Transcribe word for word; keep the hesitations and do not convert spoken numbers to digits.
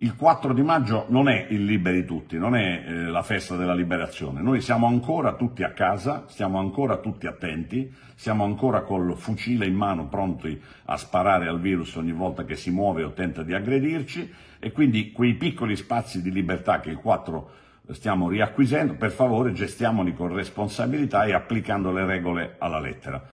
Il quattro di maggio non è il Liberi Tutti, non è eh, la festa della liberazione. Noi siamo ancora tutti a casa, siamo ancora tutti attenti, siamo ancora col fucile in mano pronti a sparare al virus ogni volta che si muove o tenta di aggredirci, e quindi quei piccoli spazi di libertà che il quattro stiamo riacquisendo, per favore gestiamoli con responsabilità e applicando le regole alla lettera.